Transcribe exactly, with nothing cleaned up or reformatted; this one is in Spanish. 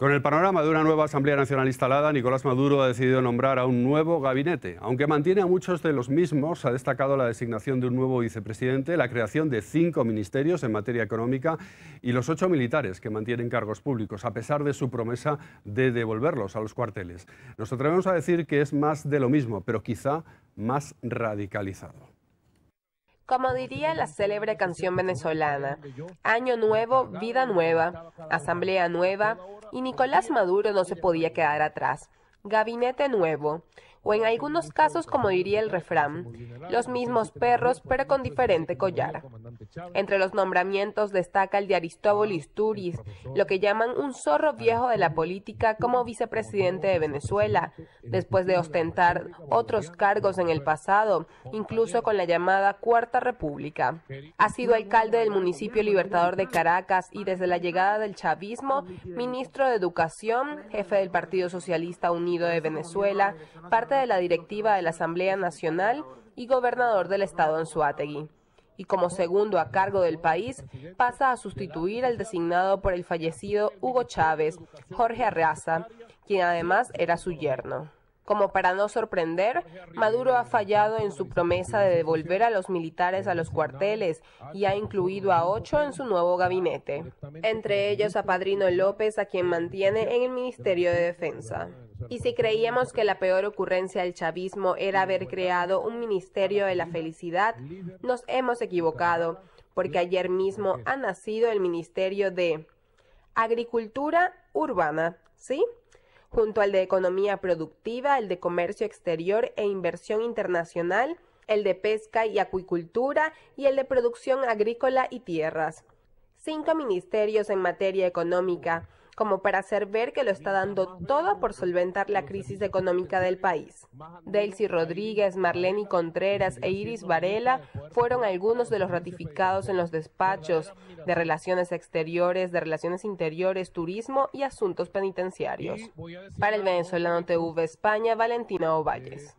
Con el panorama de una nueva Asamblea Nacional instalada, Nicolás Maduro ha decidido nombrar a un nuevo gabinete. Aunque mantiene a muchos de los mismos, ha destacado la designación de un nuevo vicepresidente, la creación de cinco ministerios en materia económica y los ocho militares que mantienen cargos públicos, a pesar de su promesa de devolverlos a los cuarteles. Nos atrevemos a decir que es más de lo mismo, pero quizá más radicalizado. Como diría la célebre canción venezolana, año nuevo, vida nueva, asamblea nueva, y Nicolás Maduro no se podía quedar atrás. Gabinete nuevo, o en algunos casos, como diría el refrán, los mismos perros pero con diferente collar. Entre los nombramientos destaca el de Aristóbulo Isturiz, lo que llaman un zorro viejo de la política, como vicepresidente de Venezuela, después de ostentar otros cargos en el pasado, incluso con la llamada Cuarta República. Ha sido alcalde del municipio Libertador de Caracas y desde la llegada del chavismo, ministro de Educación, jefe del Partido Socialista Unido de Venezuela, parte de la directiva de la Asamblea Nacional y gobernador del estado Anzoátegui. Y como segundo a cargo del país, pasa a sustituir al designado por el fallecido Hugo Chávez, Jorge Arreaza, quien además era su yerno. Como para no sorprender, Maduro ha fallado en su promesa de devolver a los militares a los cuarteles y ha incluido a ocho en su nuevo gabinete, entre ellos a Padrino López, a quien mantiene en el Ministerio de Defensa. Y si creíamos que la peor ocurrencia del chavismo era haber creado un Ministerio de la Felicidad, nos hemos equivocado, porque ayer mismo ha nacido el Ministerio de Agricultura Urbana, ¿sí?, junto al de Economía Productiva, el de Comercio Exterior e Inversión Internacional, el de Pesca y Acuicultura y el de Producción Agrícola y Tierras. Cinco ministerios en materia económica, como para hacer ver que lo está dando todo por solventar la crisis económica del país. Delcy Rodríguez, Marleni Contreras e Iris Varela fueron algunos de los ratificados en los despachos de Relaciones Exteriores, de Relaciones Interiores, Turismo y Asuntos Penitenciarios. Para El Venezolano T V España, Valentina Ovalles.